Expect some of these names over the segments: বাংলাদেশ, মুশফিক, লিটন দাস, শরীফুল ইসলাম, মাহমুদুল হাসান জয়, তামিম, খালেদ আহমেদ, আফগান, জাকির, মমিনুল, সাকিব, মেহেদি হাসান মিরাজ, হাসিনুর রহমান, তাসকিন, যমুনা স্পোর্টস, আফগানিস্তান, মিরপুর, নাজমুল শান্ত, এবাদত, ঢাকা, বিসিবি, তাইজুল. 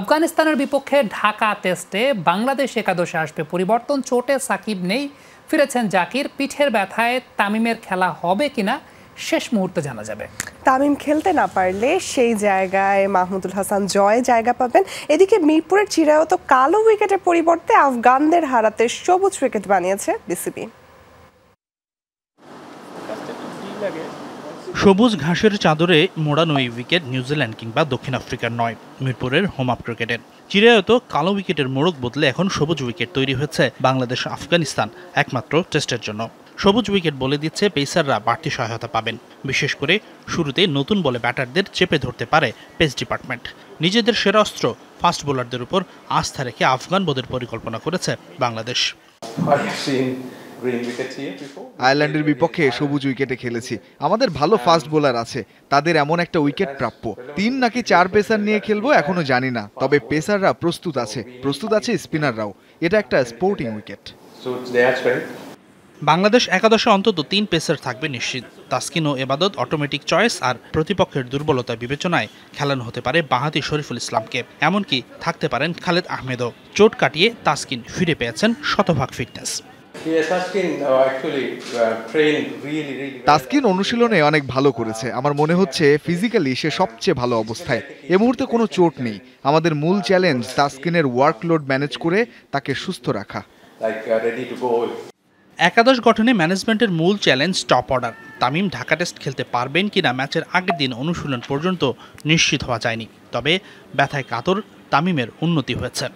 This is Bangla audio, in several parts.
আফগানিস্তানের বিপক্ষে ঢাকা টেস্টে বাংলাদেশ একাদশে আসবে পরিবর্তন, চোটে সাকিব নেই, ফিরেছেন জাকির, পিঠের ব্যথায় তামিমের খেলা হবে কিনা শেষ মুহূর্তে জানা যাবে। তামিম খেলতে না পারলে সেই জায়গায় মাহমুদুল হাসান জয় জায়গা পাবেন। এদিকে মিরপুরের চিরায়ও তো কালো উইকেটের পরিবর্তে আফগানদের হারাতে সবুজ উইকেট বানিয়েছে বিসিবি। সবুজ ঘাসের চাদরে মোড়ানো এই উইকেট নিউজিল্যান্ড কিংবা দক্ষিণ আফ্রিকার নয়, মিরপুরের হোম আপ ক্রিকেটের। চিরায়ত কালো উইকেটের মোড়ক বদলে এখন সবুজ উইকেট তৈরি হয়েছে বাংলাদেশ আফগানিস্তান একমাত্র টেস্টের জন্য। সবুজ উইকেট বলে দিচ্ছে পেসাররা বাড়তি সহায়তা পাবেন, বিশেষ করে শুরুতে নতুন বলে ব্যাটারদের চেপে ধরতে পারে পেস ডিপার্টমেন্ট। নিজেদের সেরা অস্ত্র ফাস্ট বোলারদের উপর আস্থা রেখে আফগান বোধের পরিকল্পনা করেছে বাংলাদেশ। আয়ারল্যান্ডের বিপক্ষে সবুজ উইকেটে খেলেছি, আমাদের ভালো ফাস্ট বোলার আছে, তাদের এমন একটা উইকেট প্রাপ্য। 3 নাকি 4 পেসার নিয়ে খেলবো এখনো জানি না, তবে পেসাররা প্রস্তুত আছে, স্পিনাররাও। এটা একটা স্পোর্টিং উইকেট। বাংলাদেশ একাদশে অন্তত 3 পেসার থাকবে নিশ্চিত। তাসকিন ও এবাদত অটোমেটিক চয়েস, আর প্রতিপক্ষের দুর্বলতা বিবেচনায় খেলানো হতে পারে বাঁহাতি শরীফুল ইসলামকে, এমনকি থাকতে পারেন খালেদ আহমেদও। চোট কাটিয়ে তাসকিন ফিরে পেয়েছেন শতভাগ ফিটনেস। তাসকিন অনুশীলনে অনেক ভালো করেছে, আমার মনে হচ্ছে ফিজিক্যালি সে সবচেয়ে ভালো অবস্থায়। এই মুহূর্তে কোনো চোট নেই। আমাদের মূল চ্যালেঞ্জ তাসকিনের ওয়ার্কলোড ম্যানেজ করে তাকে সুস্থ রাখা। একাদশ গঠনে ম্যানেজমেন্টের মূল challenge top order. তামিম ঢাকা test খেলতে পারবেন কিনা ম্যাচের আগের দিন অনুশীলন পর্যন্ত নিশ্চিত হওয়া যায়নি, তবে ব্যথায় কাতর তামিমের উন্নতি হয়েছে।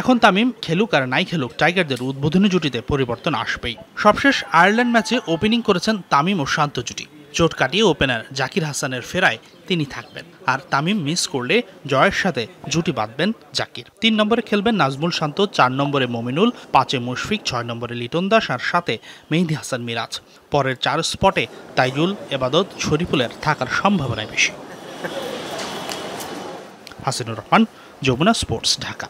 এখন তামিম খেলুক আর নাই খেলুক, টাইগারদের উদ্বোধনী জুটিতে পরিবর্তন আসবেই। সবশেষ আয়ারল্যান্ড ম্যাচে ওপেনিং করেছেন তামিম ও শান্ত জুটি। চোট কাটিয়ে ওপেনার জাকির হাসানের ফেরায় তিনি থাকবেন, আর তামিম মিস করলে জয়ের সাথে জুটি বাঁধবেন জাকির। 3 নম্বরে খেলবেন নাজমুল শান্ত, 4 নম্বরে মমিনুল, 5-এ মুশফিক, 6 নম্বরে লিটন দাস, আর 7-এ মেহেদি হাসান মিরাজ। পরের 4 স্পটে তাইজুল, এবাদত, শরীফুলের থাকার সম্ভাবনাই বেশি। হাসিনুর রহমান, যমুনা স্পোর্টস, ঢাকা।